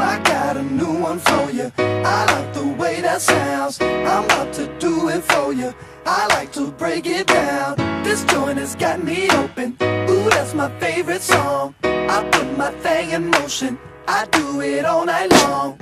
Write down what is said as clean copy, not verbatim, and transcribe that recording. I got a new one for you. I like the way that sounds. I'm about to do it for you. I like to break it down. This joint has got me open. Ooh, that's my favorite song. I put my thing in motion. I do it all night long.